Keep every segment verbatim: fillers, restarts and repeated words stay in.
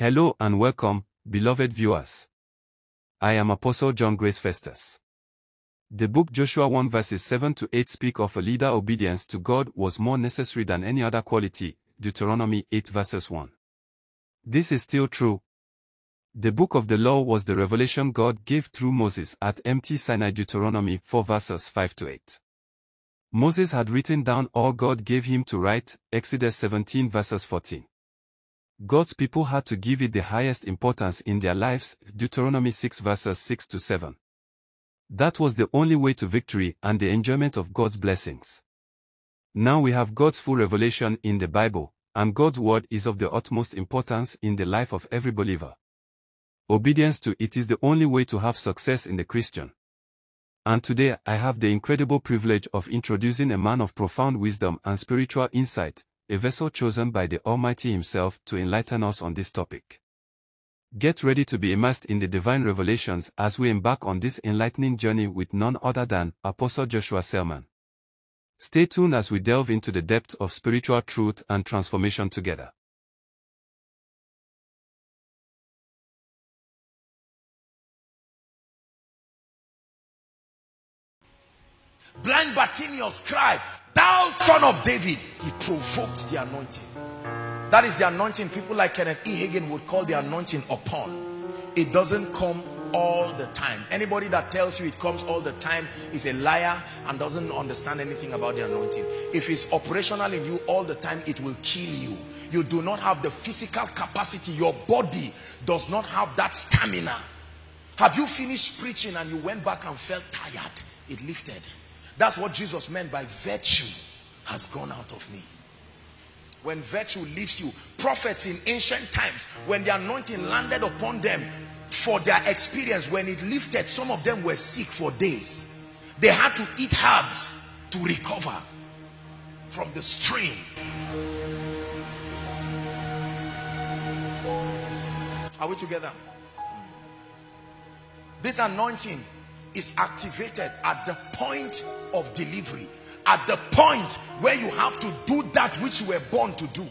Hello and welcome, beloved viewers. I am Apostle John Grace Festus. The book Joshua one verses seven to eight speak of a leader obedience to God was more necessary than any other quality, Deuteronomy eight verses one. This is still true. The book of the law was the revelation God gave through Moses at Mt Sinai, Deuteronomy four verses five to eight. Moses had written down all God gave him to write, Exodus seventeen verses fourteen. God's people had to give it the highest importance in their lives, Deuteronomy six verses six to seven. That was the only way to victory and the enjoyment of God's blessings. Now we have God's full revelation in the Bible, and God's word is of the utmost importance in the life of every believer. Obedience to it is the only way to have success in the Christian. And today I have the incredible privilege of introducing a man of profound wisdom and spiritual insight, a vessel chosen by the Almighty Himself to enlighten us on this topic. Get ready to be immersed in the divine revelations as we embark on this enlightening journey with none other than Apostle Joshua Selman. Stay tuned as we delve into the depths of spiritual truth and transformation together. Blind Bartimaeus cried, "Thou son of David." He provoked the anointing. That is the anointing people like Kenneth E. Hagin would call the anointing upon. It doesn't come all the time. Anybody that tells you it comes all the time is a liar and doesn't understand anything about the anointing. If it's operational in you all the time, it will kill you. You do not have the physical capacity. Your body does not have that stamina. Have you finished preaching and you went back and felt tired? It lifted. That's what Jesus meant by virtue has gone out of me. When virtue leaves you, prophets in ancient times, when the anointing landed upon them for their experience, when it lifted, some of them were sick for days. They had to eat herbs to recover from the strain. Are we together? This anointing is activated at the point of delivery, at the point where you have to do that which you were born to do.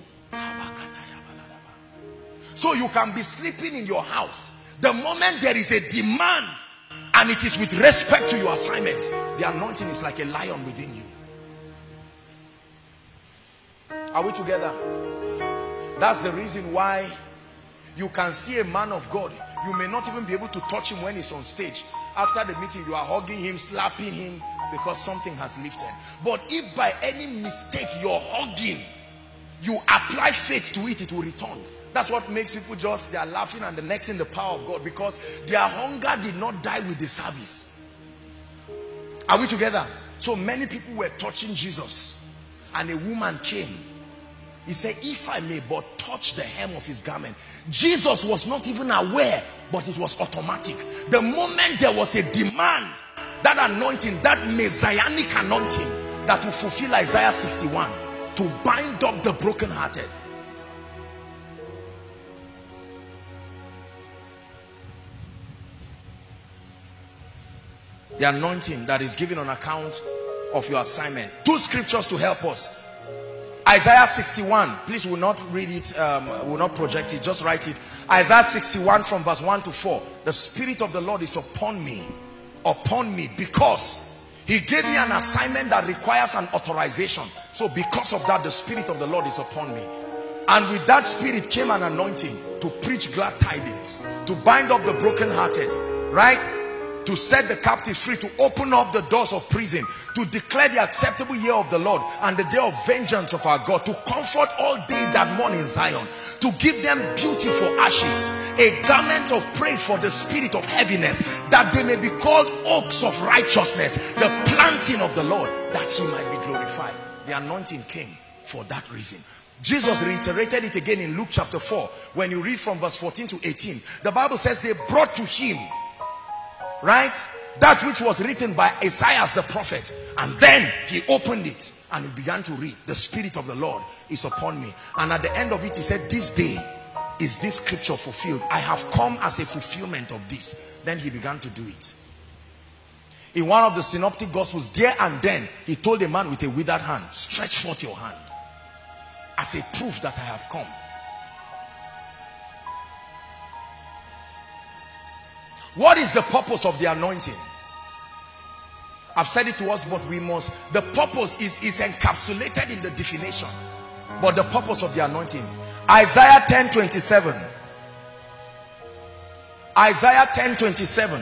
So you can be sleeping in your house. The moment there is a demand and it is with respect to your assignment, the anointing is like a lion within you. Are we together? That's the reason why you can see a man of God, you may not even be able to touch him when he's on stage. After the meeting, you are hugging him, slapping him, because something has lifted. But if by any mistake you're hugging, you apply faith to it, it will return. That's what makes people just, they are laughing and the next in the power of God, because their hunger did not die with the service. Are we together? So many people were touching Jesus, and a woman came. He said, "If I may but touch the hem of his garment." Jesus was not even aware, but it was automatic. The moment there was a demand, that anointing, that messianic anointing that will fulfill Isaiah sixty-one, to bind up the brokenhearted. The anointing that is given on account of your assignment. Two scriptures to help us. Isaiah sixty-one, please will not read it, um, will not project it, just write it. Isaiah sixty-one from verse one to four. The Spirit of the Lord is upon me, upon me, because He gave me an assignment that requires an authorization. So because of that, the Spirit of the Lord is upon me. And with that Spirit came an anointing to preach glad tidings, to bind up the brokenhearted, right? To set the captive free, to open up the doors of prison, to declare the acceptable year of the Lord and the day of vengeance of our God, to comfort all they that mourn in Zion, to give them beauty for ashes, a garment of praise for the spirit of heaviness, that they may be called oaks of righteousness, the planting of the Lord, that He might be glorified. The anointing came for that reason. Jesus reiterated it again in Luke chapter four. When you read from verse fourteen to eighteen, the Bible says they brought to Him, right, that which was written by Isaiah the prophet, and then He opened it and He began to read. The Spirit of the Lord is upon me. And at the end of it, He said, "This day is this scripture fulfilled. I have come as a fulfillment of this." Then He began to do it. In one of the synoptic gospels, there and then He told a man with a withered hand, "Stretch forth your hand as a proof that I have come." What is the purpose of the anointing? I've said it to us, but we must. The purpose is, is encapsulated in the definition. But the purpose of the anointing. Isaiah ten twenty-seven. Isaiah ten twenty-seven.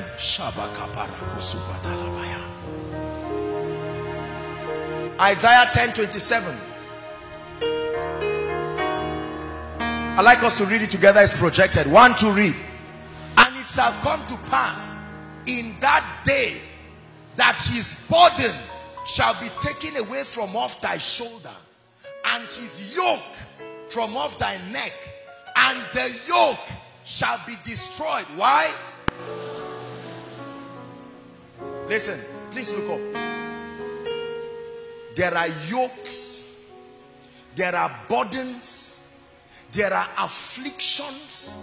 Isaiah ten twenty-seven. I'd like us to read it together. It's projected. One, two, read. And it shall come to pass in that day that his burden shall be taken away from off thy shoulder, and his yoke from off thy neck, and the yoke shall be destroyed. Why? Listen, please look up. There are yokes, there are burdens, there are afflictions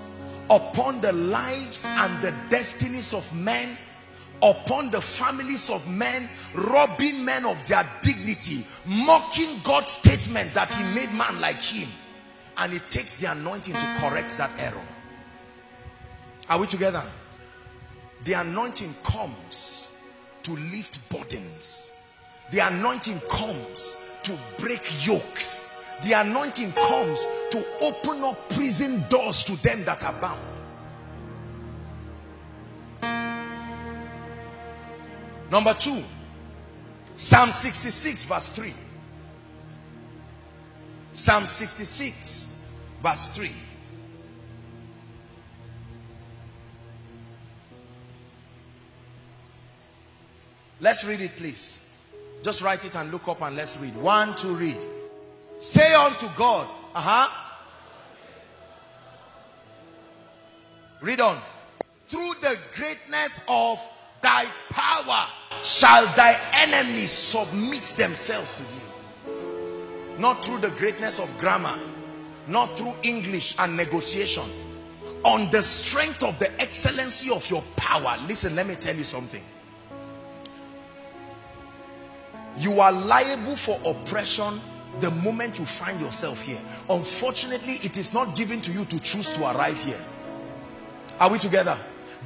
upon the lives and the destinies of men, upon the families of men, robbing men of their dignity, mocking God's statement that he made man like him. And it takes the anointing to correct that error. Are we together? The anointing comes to lift burdens. The anointing comes to break yokes. The anointing comes to open up prison doors to them that are bound. Number two, Psalm sixty-six verse three. Psalm sixty-six verse three. Let's read it, please. Just write it and look up and let's read. One, two, read. Say unto God, uh-huh. Read on. Through the greatness of thy power shall thy enemies submit themselves to thee. Not through the greatness of grammar, not through English and negotiation. On the strength of the excellency of your power. Listen, let me tell you something. You are liable for oppression the moment you find yourself here. Unfortunately, it is not given to you to choose to arrive here. Are we together?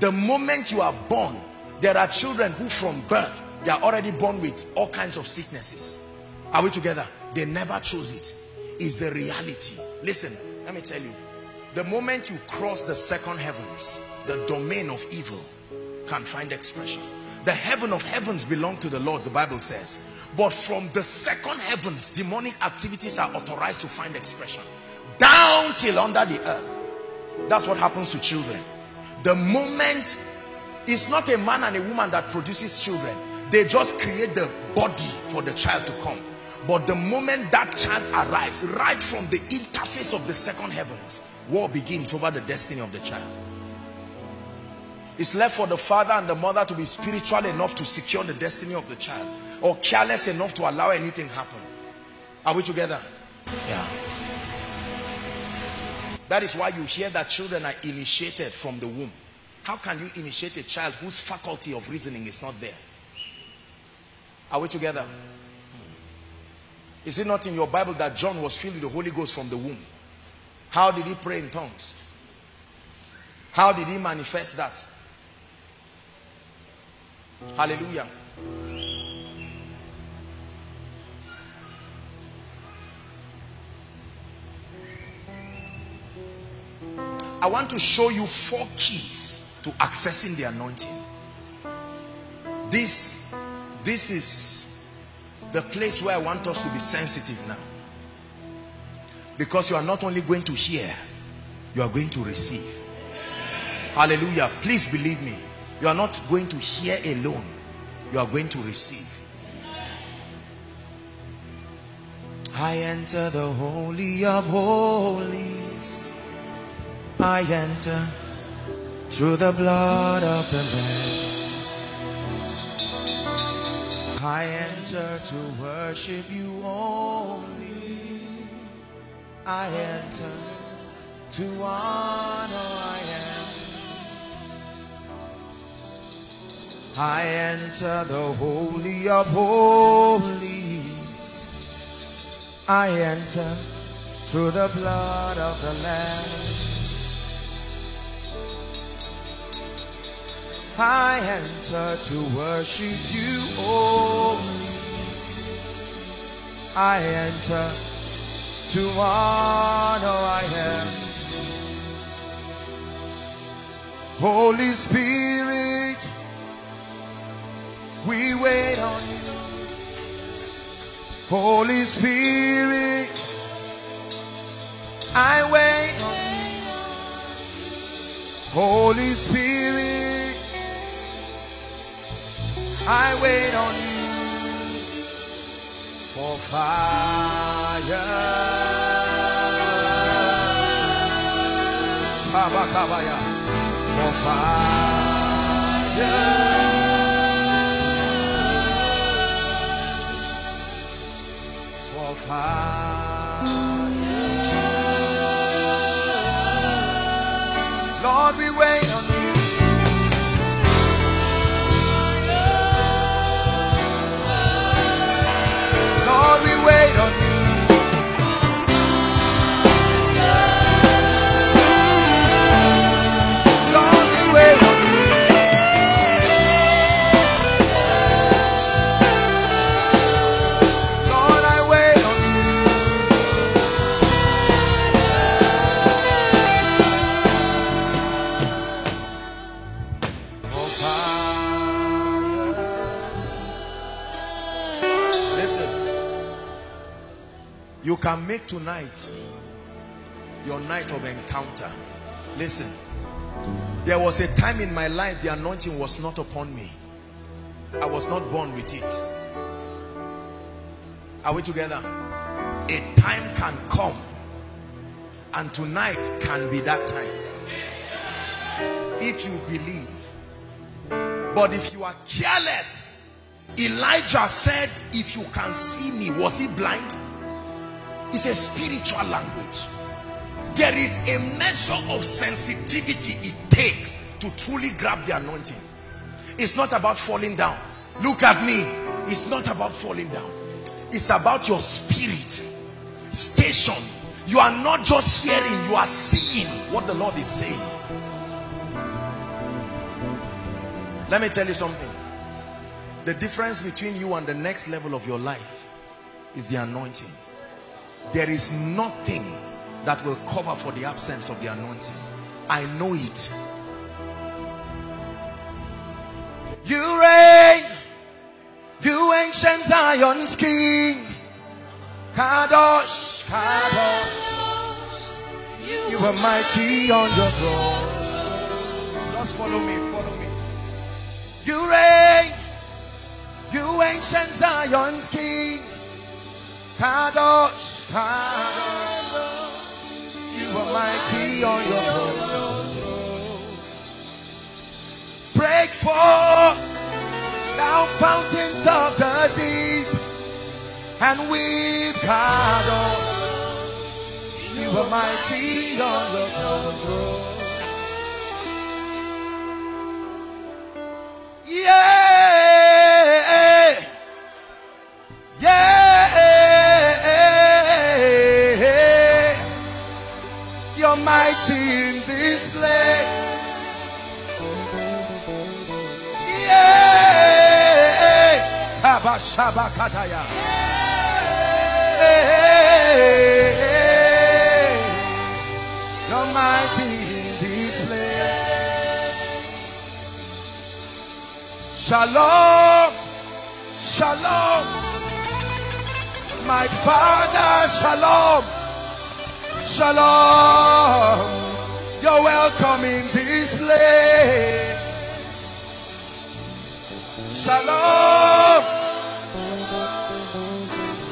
The moment you are born, there are children who from birth, they are already born with all kinds of sicknesses. Are we together? They never chose it. It's the reality. Listen, let me tell you. The moment you cross the second heavens, the domain of evil can find expression. The heaven of heavens belong to the Lord, the Bible says. But from the second heavens, demonic activities are authorized to find expression. Down till under the earth. That's what happens to children. The moment, it's not a man and a woman that produces children. They just create the body for the child to come. But the moment that child arrives, right from the interface of the second heavens, war begins over the destiny of the child. It's left for the father and the mother to be spiritual enough to secure the destiny of the child, or careless enough to allow anything happen. Are we together? Yeah. That is why you hear that children are initiated from the womb. How can you initiate a child whose faculty of reasoning is not there? Are we together? Is it not in your Bible that John was filled with the Holy Ghost from the womb? How did he pray in tongues? How did he manifest that? Hallelujah. I want to show you four keys to accessing the anointing. This, this is the place where I want us to be sensitive now. Because you are not only going to hear, you are going to receive. Hallelujah. Please believe me. You are not going to hear alone. You are going to receive. I enter the Holy of Holies. I enter through the blood of the Lamb. I enter to worship you only. I enter to honor I am. I enter the Holy of Holies. I enter through the blood of the Lamb. I enter to worship you, oh. I enter to honor I am. Holy Spirit, we wait on you. Holy Spirit, I wait on you. Holy Spirit, I wait on you for fire, for fire. Fire. Lord, we wait on you. Lord, we wait on you. Lord, we wait on you. Lord, I wait on you. Oh, Father. Listen. You can make tonight your night of encounter. Listen, there was a time in my life the anointing was not upon me. I was not born with it. Are we together? A time can come, and tonight can be that time. If you believe. But if you are careless, Elijah said, if you can see me, was he blind? It's a spiritual language. There is a measure of sensitivity it takes to truly grab the anointing. It's not about falling down. Look at me. It's not about falling down. It's about your spirit station. You are not just hearing, you are seeing what the Lord is saying. Let me tell you something. The difference between you and the next level of your life is the anointing. There is nothing that will cover for the absence of the anointing. I know it. You reign, you ancient Zion's king. Kadosh, Kadosh, you are mighty on your throne. Just follow me, follow me. You reign, you ancient Zion's king. Kadosh, Kadosh, you are mighty on your throne. Break forth, thou fountains of the deep, and weep, Kadosh, you are mighty on your throne. Yeah, yeah. You're mighty in this place. Yeah. Abashabakataya. Yeah. You're mighty in this place. Shalom. Shalom. My Father, shalom. Shalom, you're welcome in this place. Shalom,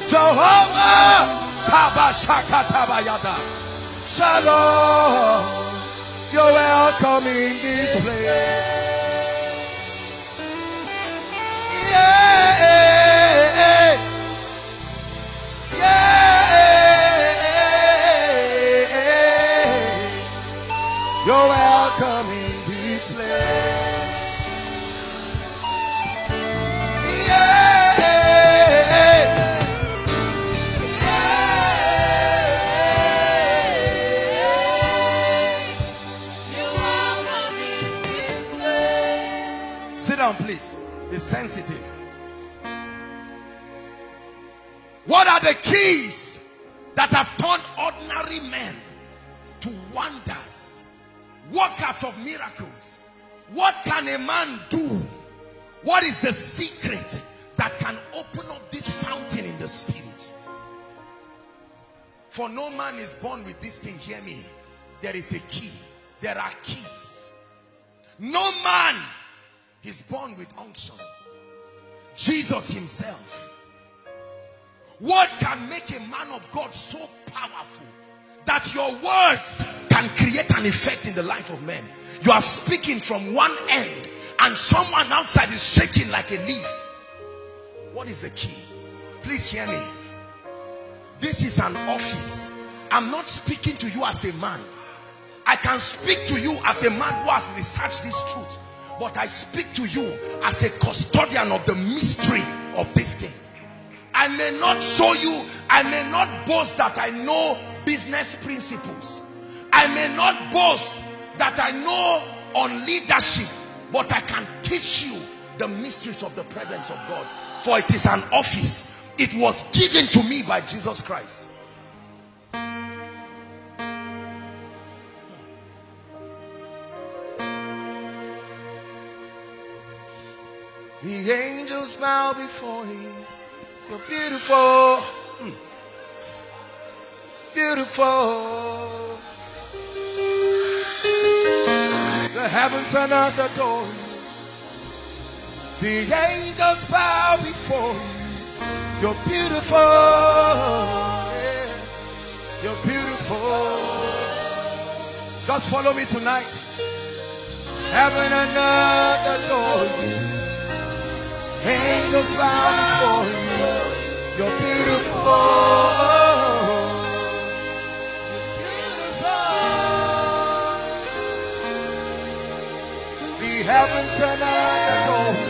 Jehovah, Habashakatabayada. Shalom, you're welcome in this place. Yeah, yeah. You're welcome in this place. Yeah. Yeah. You're welcome in this place. down, please. Be sensitive. What are the keys that have turned ordinary men to wonders, workers of miracles? What can a man do? What is the secret that can open up this fountain in the spirit? For no man is born with this thing. Hear me. There is a key. There are keys. No man is born with unction. Jesus himself. What can make a man of God so powerful that your words can create an effect in the life of men? You are speaking from one end and someone outside is shaking like a leaf. What is the key? Please hear me. This is an office. I'm not speaking to you as a man. I can speak to you as a man who has researched this truth, but I speak to you as a custodian of the mystery of this thing. I may not show you, I may not boast that I know business principles. I may not boast that I know on leadership, but I can teach you the mysteries of the presence of God. For it is an office. It was given to me by Jesus Christ. The angels bow before you. You're beautiful. Mm. Beautiful. The heavens and earth adore you. The angels bow before you. You're beautiful. Yeah. You're beautiful. Just follow me tonight. Heaven and earth adore you. Angels bow before you. You're beautiful. You're beautiful. The heavens and earth adore you.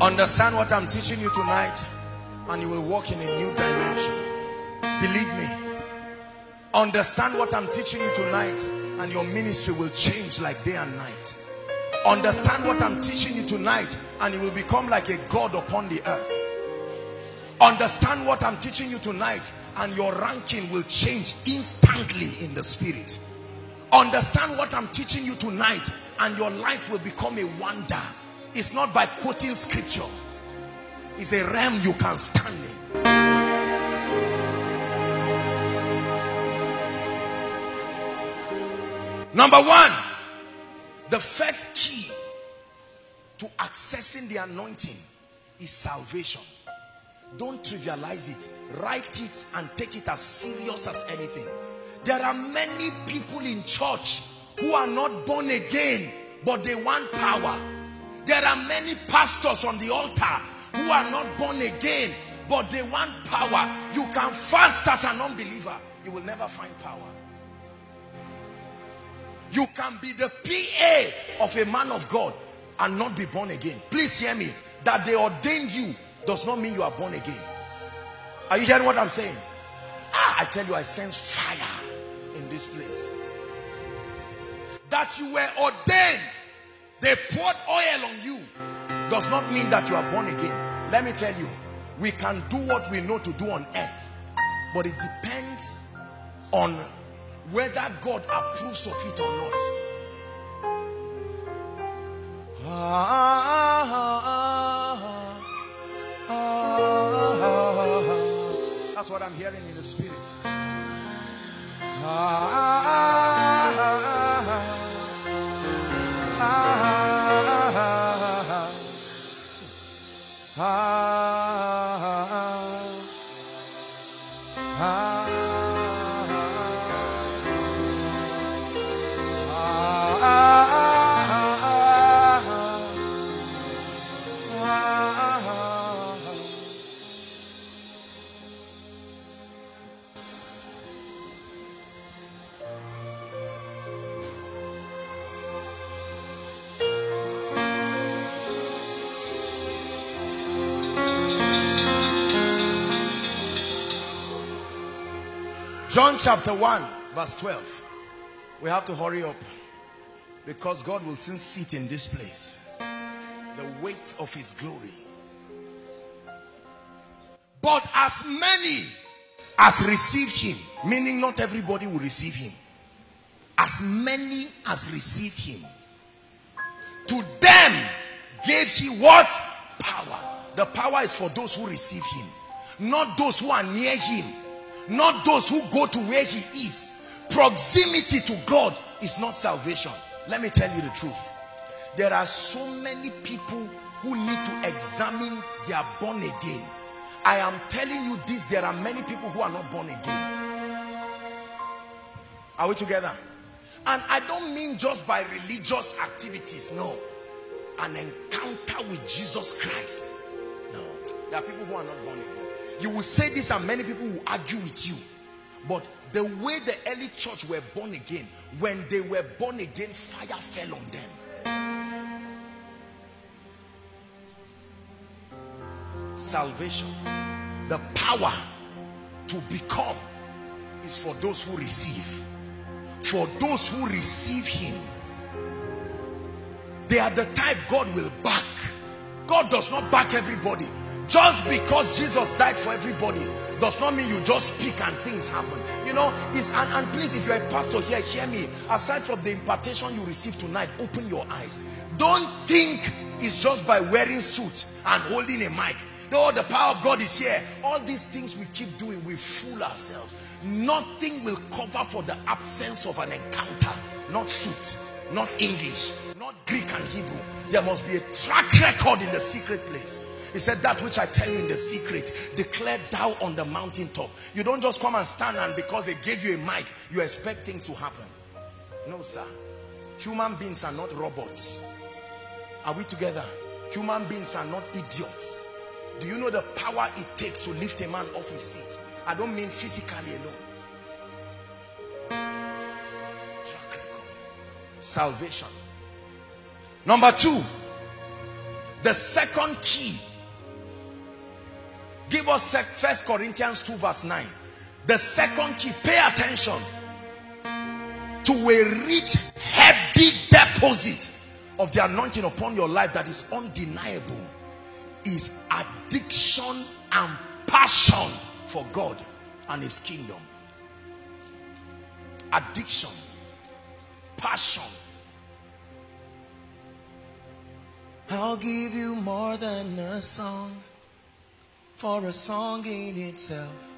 Understand what I'm teaching you tonight, and you will walk in a new dimension. Believe me. Understand what I'm teaching you tonight, and your ministry will change like day and night. Understand what I'm teaching you tonight, and you will become like a god upon the earth. Understand what I'm teaching you tonight, and your ranking will change instantly in the spirit. Understand what I'm teaching you tonight, and your life will become a wonder. It's not by quoting scripture. It's a realm you can stand in. Number one, the first key to accessing the anointing is salvation. Don't trivialize it. Write it and take it as serious as anything. There are many people in church who are not born again, but they want power. There are many pastors on the altar who are not born again, but they want power. You can fast as an unbeliever. You will never find power. You can be the P A of a man of God and not be born again. Please hear me. That they ordained you does not mean you are born again. Are you hearing what I'm saying? Ah, I tell you, I sense fire in this place. That you were ordained, they poured oil on you, does not mean that you are born again. Let me tell you, we can do what we know to do on earth, but it depends on whether God approves of it or not. That's what I'm hearing in the spirit. John chapter one, verse twelve. We have to hurry up because God will soon sit in this place. The weight of his glory. But as many as received him, meaning not everybody will receive him. As many as received him, to them gave he what? Power. The power is for those who receive him, not those who are near him. Not those who go to where he is. Proximity to God is not salvation. Let me tell you the truth. There are so many people who need to examine their born again. I am telling you this, there are many people who are not born again. Are we together? And I don't mean just by religious activities, no. An encounter with Jesus Christ. No. There are people who are not born again. You will say this and many people will argue with you. But the way the early church were born again, when they were born again, fire fell on them. Salvation, the power to become, is for those who receive. For those who receive him, they are the type God will back. God does not back everybody. Just because Jesus died for everybody does not mean you just speak and things happen. You know, it's, and, and please, if you're a pastor here, hear me. Aside from the impartation you receive tonight, open your eyes. Don't think it's just by wearing suit and holding a mic. No, the power of God is here. All these things we keep doing, we fool ourselves. Nothing will cover for the absence of an encounter. Not suit, not English, not Greek and Hebrew. There must be a track record in the secret place. He said, that which I tell you in the secret, declare thou on the mountaintop. You don't just come and stand and because they gave you a mic, you expect things to happen. No, sir. Human beings are not robots. Are we together? Human beings are not idiots. Do you know the power it takes to lift a man off his seat? I don't mean physically alone. Track record. Salvation. Number two, the second key. Give us First Corinthians two verse nine. The second key, pay attention to a rich, heavy deposit of the anointing upon your life that is undeniable, is addiction and passion for God and his kingdom. Addiction, passion. I'll give you more than a song, for a song in itself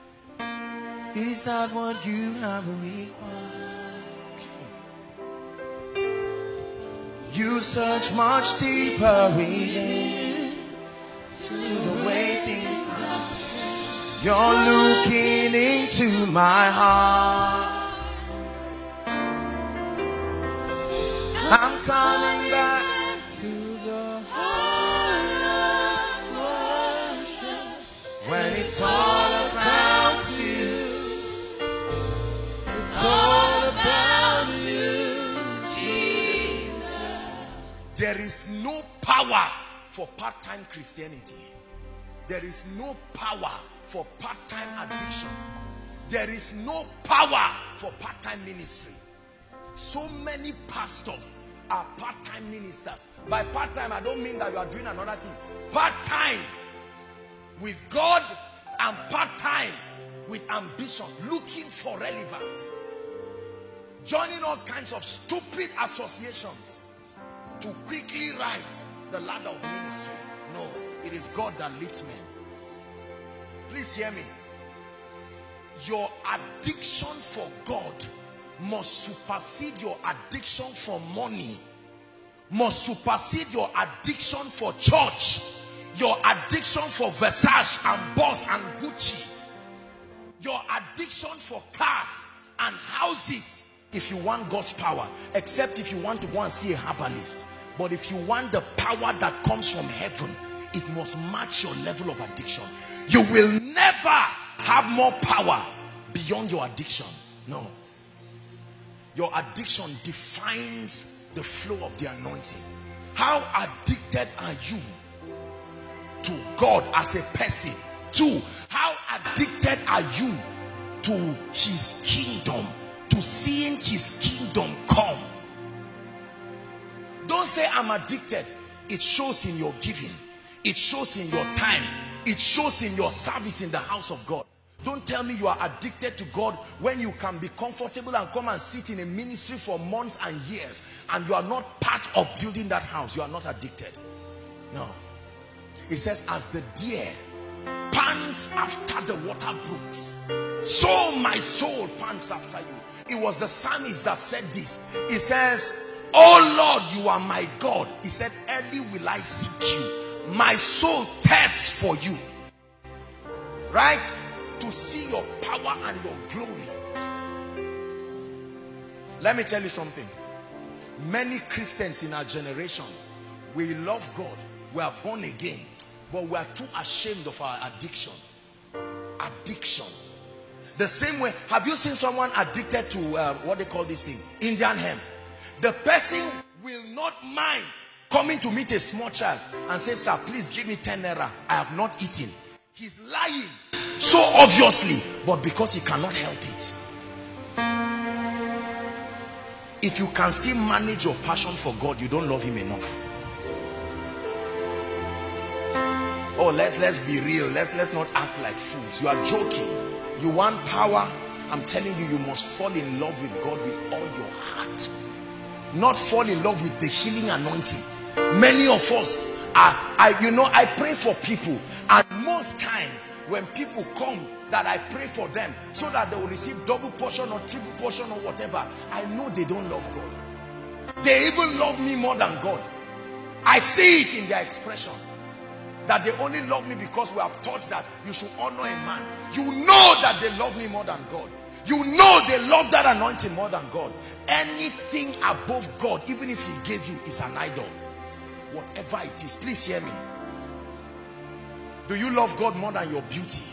is not what you have required. You search much deeper within to the way things are. You're looking into my heart. I'm coming back. When it's all about you, it's all about you, Jesus. There is no power for part-time Christianity. There is no power for part-time addiction. There is no power for part-time ministry. So many pastors are part-time ministers. By part-time, I don't mean that you are doing another thing. Part-time with God and part-time with ambition, looking for relevance, joining all kinds of stupid associations to quickly rise the ladder of ministry. No, it is God that lifts men. Please hear me. Your addiction for God must supersede your addiction for money, must supersede your addiction for church, your addiction for Versace and Boss and Gucci, your addiction for cars and houses, if you want God's power. Except if you want to go and see a herbalist. But if you want the power that comes from heaven, it must match your level of addiction. You will never have more power beyond your addiction. No. Your addiction defines the flow of the anointing. How addicted are you to God as a person? Two, how addicted are you to his kingdom, to seeing his kingdom come? Don't say I'm addicted. It shows in your giving, it shows in your time, it shows in your service in the house of God. Don't tell me you are addicted to God when you can be comfortable and come and sit in a ministry for months and years and you are not part of building that house. You are not addicted. No. It says, as the deer pants after the water brooks, so my soul pants after you. It was the psalmist that said this. He says, oh Lord, you are my God. He said, early will I seek you. My soul thirsts for you. Right? To see your power and your glory. Let me tell you something. Many Christians in our generation, we love God, we are born again, but we are too ashamed of our addiction. Addiction. The same way, have you seen someone addicted to uh, what they call this thing? Indian hemp. The person will not mind coming to meet a small child and say, sir, please give me ten naira. I have not eaten. He's lying so obviously, but because he cannot help it. If you can still manage your passion for God, you don't love him enough. Oh, let's let's be real. Let's let's not act like fools. You are joking. You want power? I'm telling you, you must fall in love with God with all your heart. Not fall in love with the healing anointing. Many of us are, I, you know, I pray for people, and most times when people come that I pray for them so that they will receive double portion or triple portion or whatever, I know they don't love God. They even love me more than God. I see it in their expression that they only love me because we have taught that you should honor a man. You know that they love me more than God. You know they love that anointing more than God. Anything above God, even if he gave you, is an idol. Whatever it is, please hear me. Do you love God more than your beauty?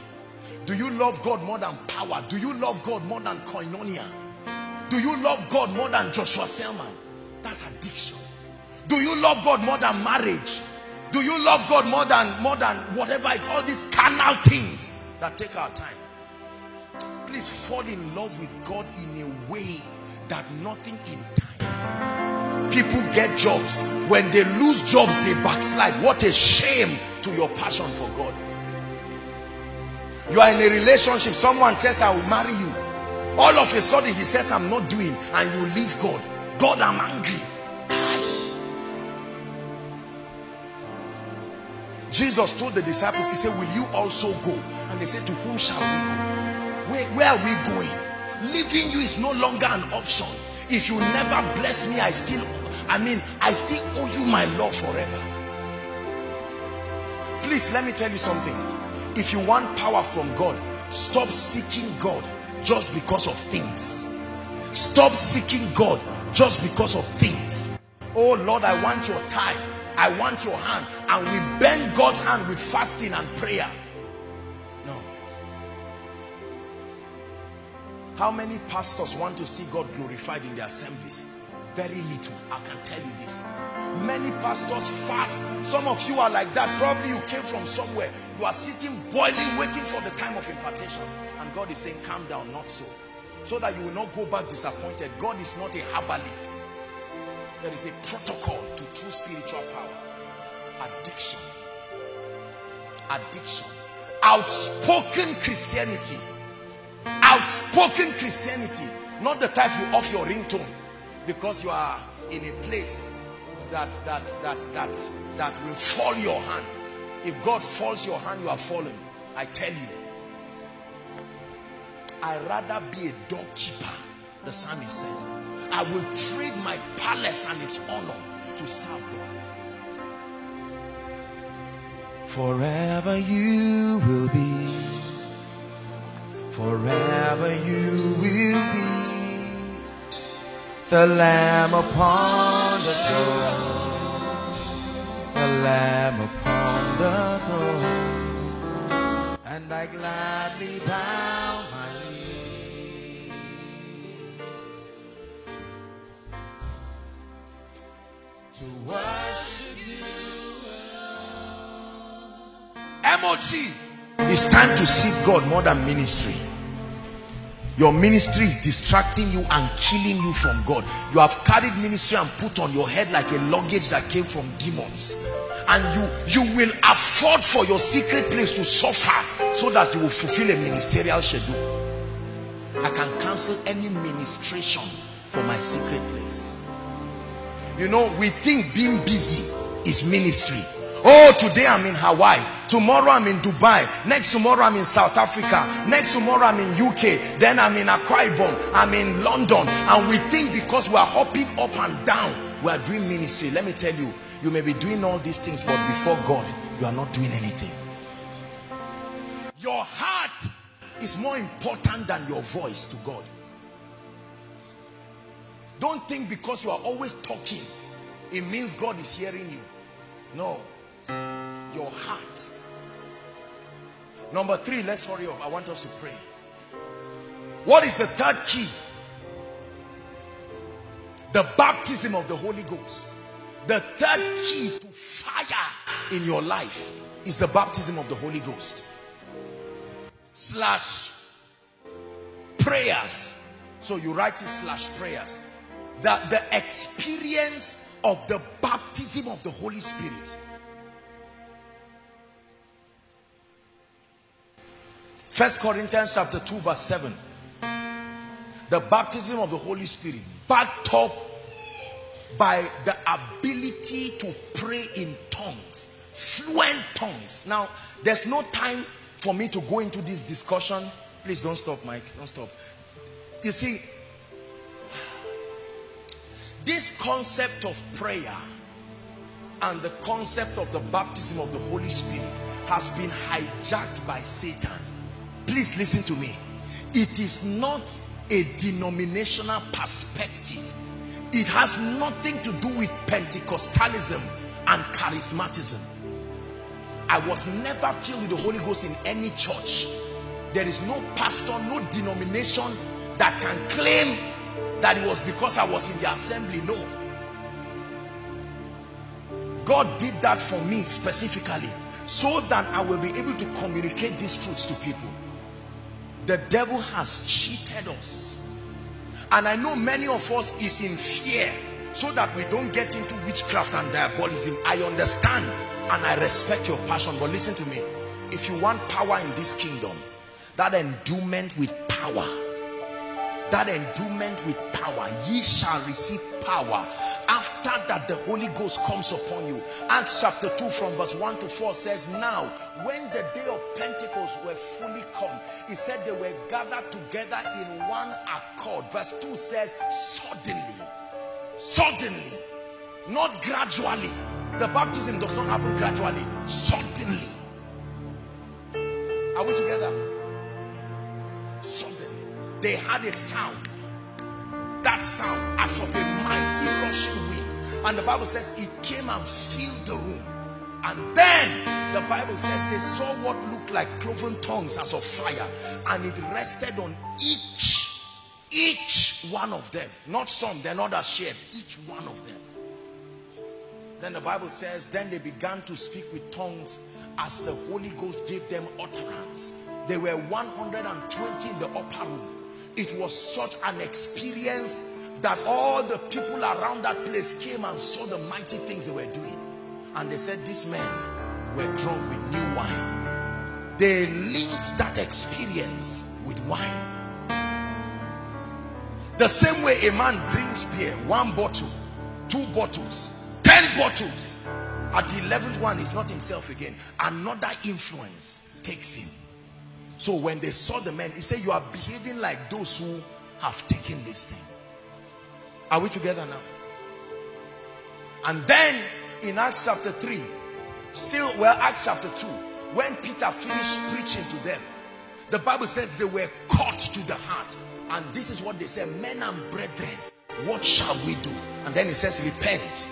Do you love God more than power? Do you love God more than koinonia? Do you love God more than Joshua Selman? That's addiction. Do you love God more than marriage? Do you love God more than more than whatever it's all these carnal things that take our time? Please fall in love with God in a way that nothing in time. People get jobs. When they lose jobs, they backslide. What a shame to your passion for God. You are in a relationship. Someone says, I will marry you. All of a sudden, he says, I'm not doing. And you leave God. God, I'm angry. Aye. Jesus told the disciples, he said, will you also go? And they said, to whom shall we go? Where, where are we going? Leaving you is no longer an option. If you never bless me, I still, I mean, I still owe you my love forever. Please, let me tell you something. If you want power from God, stop seeking God just because of things. Stop seeking God just because of things. Oh Lord, I want your tithe. I want your hand. And we bend God's hand with fasting and prayer. How many pastors want to see God glorified in their assemblies? Very little. I can tell you this. Many pastors fast. Some of you are like that. Probably you came from somewhere. You are sitting boiling, waiting for the time of impartation. And God is saying, calm down, not so. So that you will not go back disappointed. God is not a herbalist. There is a protocol to true spiritual power. Addiction. Addiction. Outspoken Christianity Outspoken Christianity, not the type you off your ringtone because you are in a place that that that that that will fall your hand. If God falls your hand, you are fallen. I tell you, I'd rather be a doorkeeper, the psalmist said. I will trade my palace and its honor to serve God. Forever you will be. Forever you will be. The Lamb upon the throne. The Lamb upon the throne. And I gladly bow my knee. To worship you alone. M O G. It's time to seek God more than ministry. Your ministry is distracting you and killing you from God. You have carried ministry and put on your head like a luggage that came from demons. And you, you will afford for your secret place to suffer so that you will fulfill a ministerial schedule. I can cancel any ministration for my secret place. You know, we think being busy is ministry. Oh, today I'm in Hawaii. Tomorrow I'm in Dubai. Next tomorrow I'm in South Africa. Next tomorrow I'm in U K. Then I'm in Aquila. I'm in London. And we think because we are hopping up and down, we are doing ministry. Let me tell you, you may be doing all these things, but before God, you are not doing anything. Your heart is more important than your voice to God. Don't think because you are always talking, it means God is hearing you. No. Your heart. Number three, let's hurry up. I want us to pray. What is the third key? The baptism of the Holy Ghost. The third key to fire in your life is the baptism of the Holy Ghost. Slash prayers. So you write it slash prayers. That the experience of the baptism of the Holy Spirit. First Corinthians chapter two verse seven. The baptism of the Holy Spirit backed up by the ability to pray in tongues, fluent tongues. Now, there's no time for me to go into this discussion. Please don't stop, Mike. Don't stop. You see, this concept of prayer and the concept of the baptism of the Holy Spirit has been hijacked by Satan. Please listen to me. It is not a denominational perspective. It has nothing to do with Pentecostalism and charismatism. I was never filled with the Holy Ghost in any church. There is no pastor, no denomination that can claim that it was because I was in the assembly. No. God did that for me specifically, so that I will be able to communicate these truths to people. The devil has cheated us. And I know many of us is in fear so that we don't get into witchcraft and diabolism. I understand and I respect your passion, but listen to me. If you want power in this kingdom, that endowment with power, that endowment with power, ye shall receive power after that the Holy Ghost comes upon you. Acts chapter two from verse one to four says, now when the day of Pentecost were fully come, he said they were gathered together in one accord. Verse two says, suddenly, suddenly, not gradually. The baptism does not happen gradually, suddenly. Are we together? Suddenly. They had a sound, that sound as of a mighty rushing wind, and the Bible says it came and filled the room. And then the Bible says they saw what looked like cloven tongues as of fire, and it rested on each each one of them. Not some, they're not as shared, each one of them. Then the Bible says, then they began to speak with tongues as the Holy Ghost gave them utterance. They were one hundred twenty in the upper room. It was such an experience that all the people around that place came and saw the mighty things they were doing. And they said, these men were drunk with new wine. They linked that experience with wine. The same way a man drinks beer, one bottle, two bottles, ten bottles, at the eleventh one is not himself again. Another influence takes him. So when they saw the men, he said, you are behaving like those who have taken this thing. Are we together now? And then in Acts chapter three, still, well, Acts chapter two, when Peter finished preaching to them, the Bible says they were caught to the heart. And this is what they said, men and brethren, what shall we do? And then it says, repent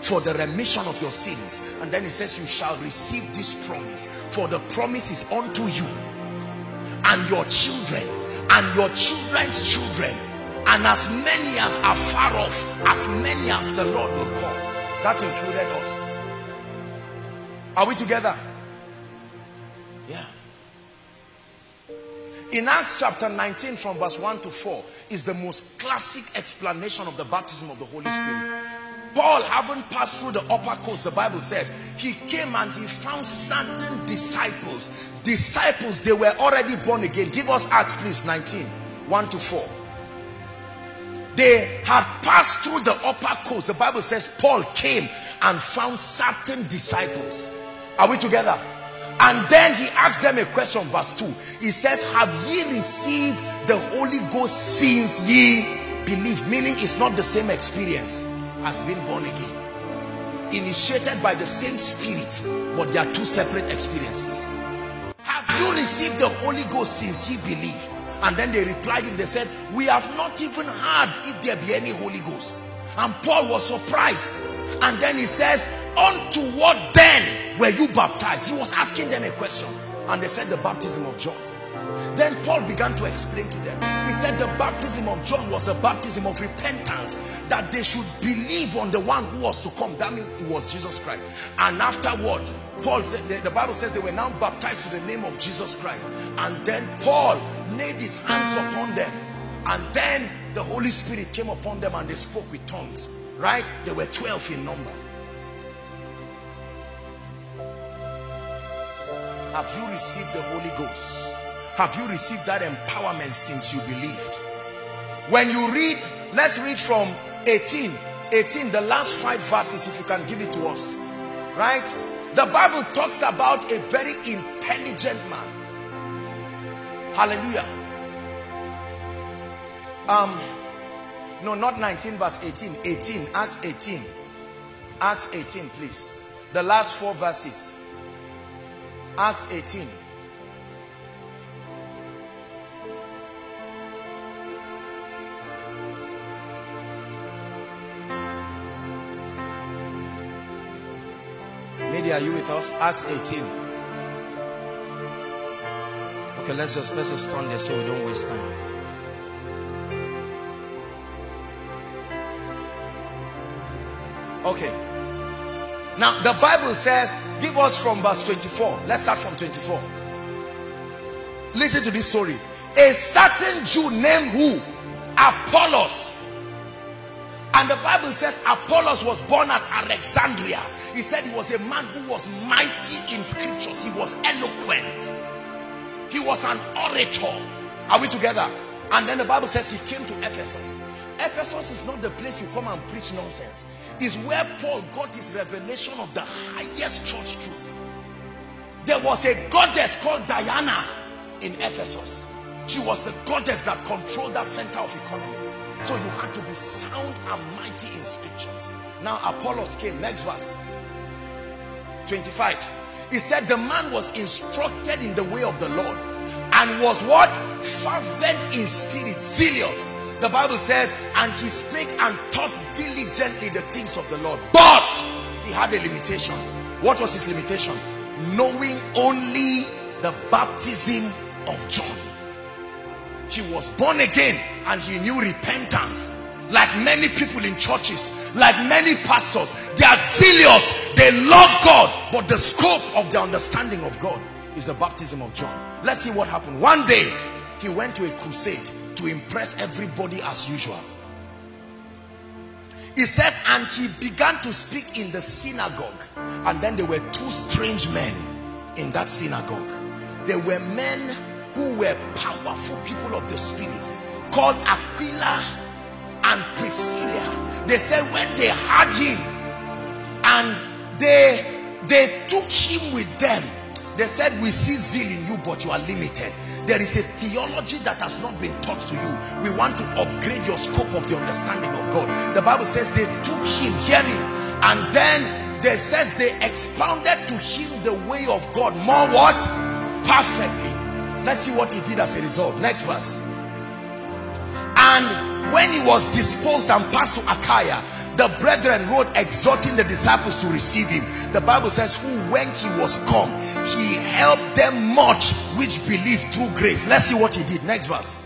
for the remission of your sins. And then it says, you shall receive this promise, for the promise is unto you and your children and your children's children, and as many as are far off, as many as the Lord will call. That included us. Are we together? Yeah. In Acts chapter nineteen from verse one to four is the most classic explanation of the baptism of the Holy Spirit. Paul, having passed through the upper coast, the Bible says, he came and he found certain disciples. Disciples, they were already born again. Give us Acts, please, nineteen, one to four. They had passed through the upper coast. The Bible says Paul came and found certain disciples. Are we together? And then he asked them a question, verse two. He says, have ye received the Holy Ghost since ye believed? Meaning it's not the same experience as being born again. Initiated by the same Spirit, but they are two separate experiences. Have you received the Holy Ghost since ye believed? And then they replied him, they said, we have not even heard if there be any Holy Ghost. And Paul was surprised. And then he says, unto what then were you baptized? He was asking them a question. And they said, the baptism of John. Then Paul began to explain to them. He said, the baptism of John was a baptism of repentance, that they should believe on the one who was to come. That means it was Jesus Christ. And afterwards, Paul said, the Bible says they were now baptized to the name of Jesus Christ. And then Paul laid his hands upon them. And then the Holy Spirit came upon them and they spoke with tongues. Right? They were twelve in number. Have you received the Holy Ghost? Have you received that empowerment since you believed? When you read, let's read from eighteen, eighteen, the last five verses, if you can give it to us. Right? The Bible talks about a very intelligent man. Hallelujah. Um, no, not nineteen, verse eighteen. eighteen, Acts eighteen. Acts eighteen, please. The last four verses. Acts eighteen. Media, are you with us? Acts eighteen. Okay, let's just let's just turn there so we don't waste time. Okay. Now the Bible says, give us from verse twenty-four. Let's start from twenty-four. Listen to this story. A certain Jew named who? Apollos. And the Bible says Apollos was born at Alexandria. He said he was a man who was mighty in scriptures. He was eloquent. He was an orator. Are we together? And then the Bible says he came to Ephesus. Ephesus is not the place you come and preach nonsense. It's where Paul got his revelation of the highest church truth. There was a goddess called Diana in Ephesus. She was the goddess that controlled that center of economy. So you had to be sound and mighty in scriptures. Now Apollos came. Next verse. twenty-five. He said the man was instructed in the way of the Lord. And was what? Fervent in spirit. Zealous. The Bible says, and he spake and taught diligently the things of the Lord. But he had a limitation. What was his limitation? Knowing only the baptism of John. He was born again and he knew repentance. Like many people in churches, like many pastors, they are zealous, they love God, but the scope of the understanding of God is the baptism of John. Let's see what happened. One day, he went to a crusade to impress everybody as usual. He says, and he began to speak in the synagogue. And then there were two strange men in that synagogue. They were men who were powerful people of the Spirit, called Aquila and Priscilla, they said when they had him and they they took him with them, they said, we see zeal in you, but you are limited. There is a theology that has not been taught to you. We want to upgrade your scope of the understanding of God. The Bible says they took him, hear me, and then they says they expounded to him the way of God more what? Perfectly. Let's see what he did as a result. Next verse. And when he was disposed and passed to Achaia, the brethren wrote exhorting the disciples to receive him. The Bible says, who when he was come, he helped them much which believed through grace. Let's see what he did. Next verse.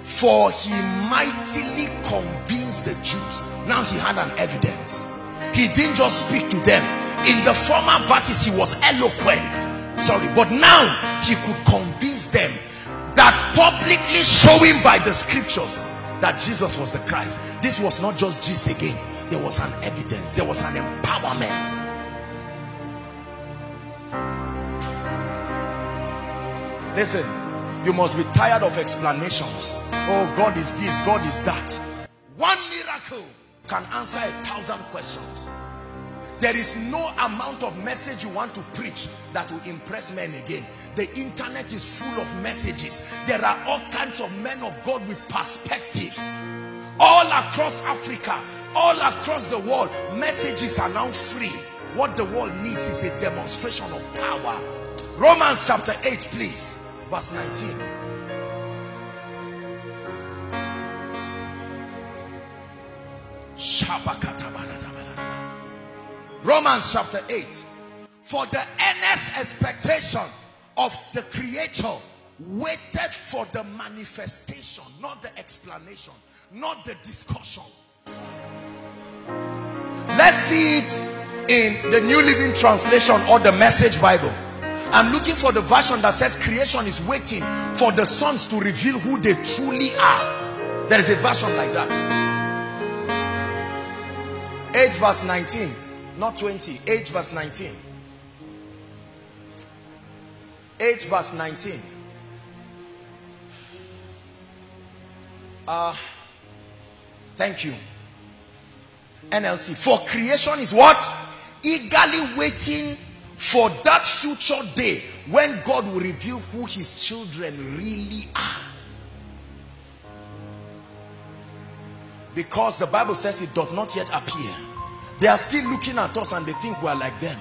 For he mightily convinced the Jews. Now he had an evidence. He didn't just speak to them. In the former verses he was eloquent, sorry, but now he could convince them, that publicly showing by the scriptures that Jesus was the Christ. This was not just gist again. There was an evidence. There was an empowerment. Listen, you must be tired of explanations. Oh, God is this, God is that. One miracle can answer a thousand questions. There is no amount of message you want to preach that will impress men again. The internet is full of messages. There are all kinds of men of God with perspectives. All across Africa, all across the world, messages are now free. What the world needs is a demonstration of power. Romans chapter eight, please. Verse nineteen. Shabakatabarada. Romans chapter eight. For the earnest expectation of the creator waited for the manifestation, not the explanation, not the discussion. Let's see it in the New Living Translation or the Message Bible. I'm looking for the version that says creation is waiting for the sons to reveal who they truly are. There is a version like that. eight verse nineteen. Not twenty. eight verse nineteen. eight verse nineteen. Uh, thank you. N L T. For creation is what? Eagerly waiting for that future day when God will reveal who his children really are. Because the Bible says it doth not yet appear. They are still looking at us and they think we are like them.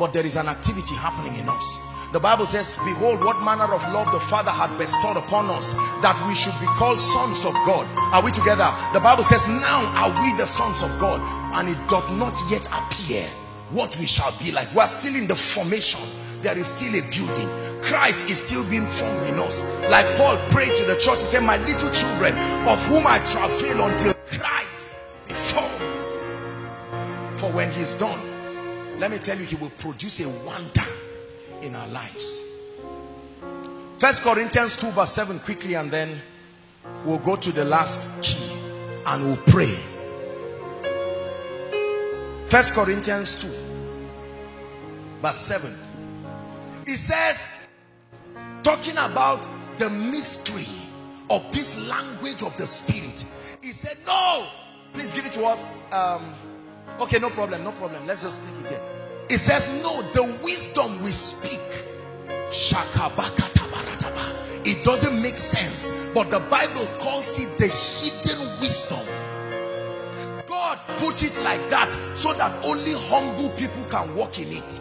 But there is an activity happening in us. The Bible says, behold, what manner of love the Father had bestowed upon us, that we should be called sons of God. Are we together? The Bible says, now are we the sons of God, and it doth not yet appear what we shall be like. We are still in the formation. There is still a building. Christ is still being formed in us. Like Paul prayed to the church, he said, my little children, of whom I travail until Christ be formed. For when he's done, let me tell you, he will produce a wonder in our lives. First Corinthians two verse seven quickly, and then we'll go to the last key and we'll pray. First Corinthians two verse seven. It says, talking about the mystery of this language of the Spirit. He said, no, please give it to us. Um, Okay, no problem, no problem. Let's just stick with it. It says, no, the wisdom we speak, it doesn't make sense. But the Bible calls it the hidden wisdom. God put it like that so that only humble people can walk in it.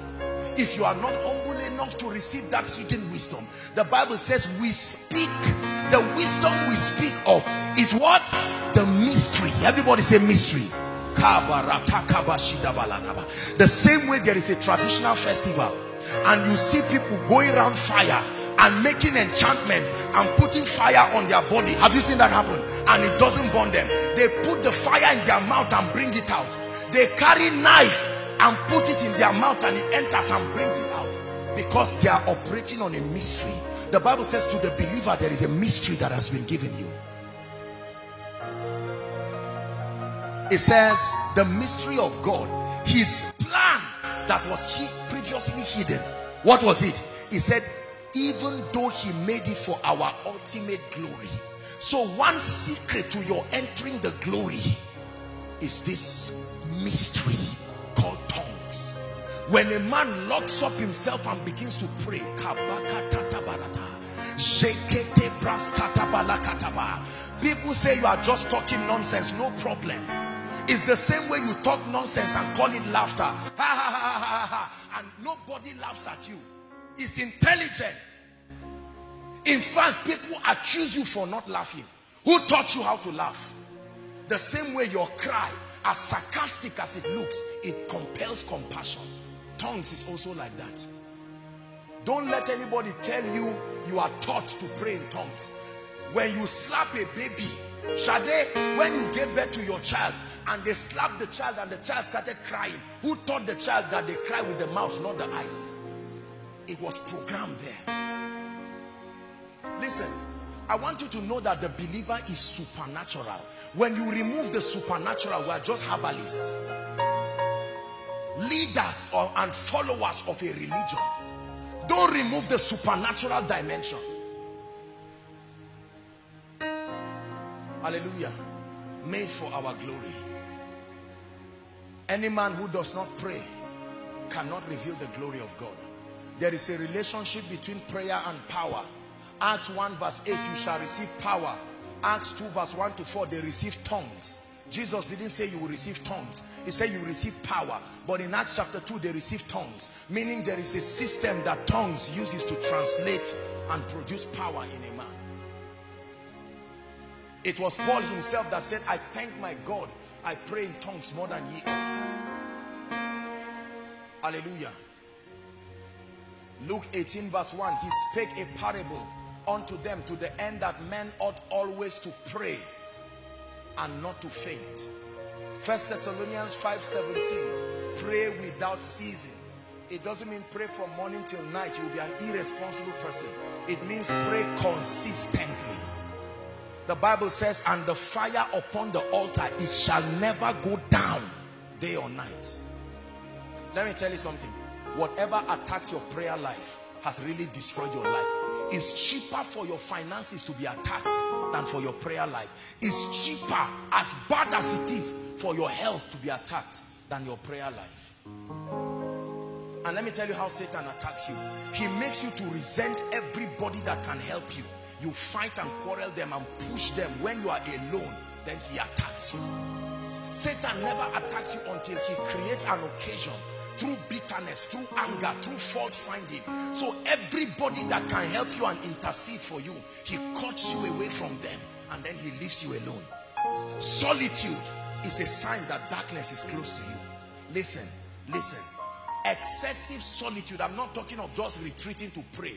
If you are not humble enough to receive that hidden wisdom, the Bible says we speak, the wisdom we speak of is what? The mystery. Everybody say mystery. The same way there is a traditional festival and you see people going around fire and making enchantments and putting fire on their body. Have you seen that happen? And it doesn't burn them. They put the fire in their mouth and bring it out. They carry knife and put it in their mouth and it enters and brings it out, because they are operating on a mystery. The Bible says to the believer there is a mystery that has been given you. It says the mystery of God, his plan that was he previously hidden. What was it? He said, even though he made it for our ultimate glory. So one secret to your entering the glory is this mystery called tongues. When a man locks up himself and begins to pray, people say you are just talking nonsense. No problem. It's the same way you talk nonsense and call it laughter. Ha ha ha ha ha. And nobody laughs at you. It's intelligent. In fact, people accuse you for not laughing. Who taught you how to laugh? The same way your cry, as sarcastic as it looks, it compels compassion. Tongues is also like that. Don't let anybody tell you you are taught to pray in tongues. When you slap a baby, Shade, when you gave birth to your child and they slapped the child and the child started crying, who taught the child that they cry with the mouth, not the eyes? It was programmed there. Listen, I want you to know that the believer is supernatural. When you remove the supernatural, we are just herbalists, leaders or, and followers of a religion. Don't remove the supernatural dimension. Hallelujah. Made for our glory. Any man who does not pray cannot reveal the glory of God. There is a relationship between prayer and power. Acts one verse eight, you shall receive power. Acts two verse one to four, they received tongues. Jesus didn't say you will receive tongues. He said you will receive power. But in Acts chapter two, they received tongues. Meaning there is a system that tongues uses to translate and produce power in a man. It was Paul himself that said, I thank my God, I pray in tongues more than ye all. Hallelujah. Luke eighteen verse one, he spake a parable unto them to the end that men ought always to pray and not to faint. First Thessalonians five seventeen, pray without ceasing. It doesn't mean pray from morning till night. You'll be an irresponsible person. It means pray consistently. The Bible says, and the fire upon the altar, it shall never go down day or night. Let me tell you something. Whatever attacks your prayer life has really destroyed your life. It's cheaper for your finances to be attacked than for your prayer life. It's cheaper, as bad as it is, for your health to be attacked than your prayer life. And let me tell you how Satan attacks you. He makes you to resent everybody that can help you. You fight and quarrel them and push them. When you are alone, then he attacks you. Satan never attacks you until he creates an occasion through bitterness, through anger, through fault finding. So everybody that can help you and intercede for you, he cuts you away from them, and then he leaves you alone. Solitude is a sign that darkness is close to you. Listen, listen. Excessive solitude. I'm not talking of just retreating to pray.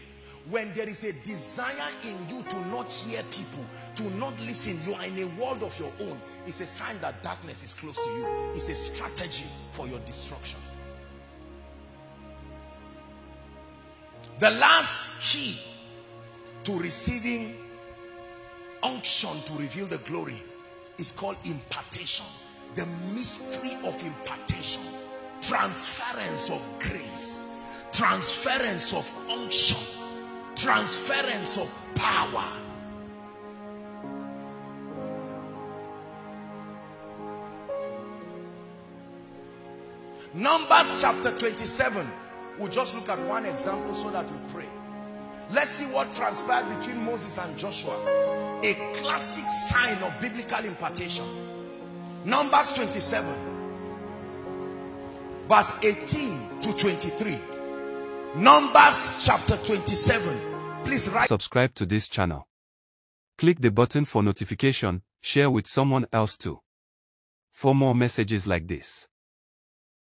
When there is a desire in you to not hear people, to not listen, you are in a world of your own, it's a sign that darkness is close to you. It's a strategy for your destruction. The last key to receiving unction to reveal the glory is called impartation. The mystery of impartation, transference of grace, transference of unction, transference of power. Numbers chapter twenty-seven. We'll just look at one example so that we pray. Let's see what transpired between Moses and Joshua. A classic sign of biblical impartation. Numbers twenty-seven verse eighteen to twenty-three. Numbers chapter twenty-seven. Please write. Subscribe to this channel. Click the button for notification. Share with someone else too. For more messages like this,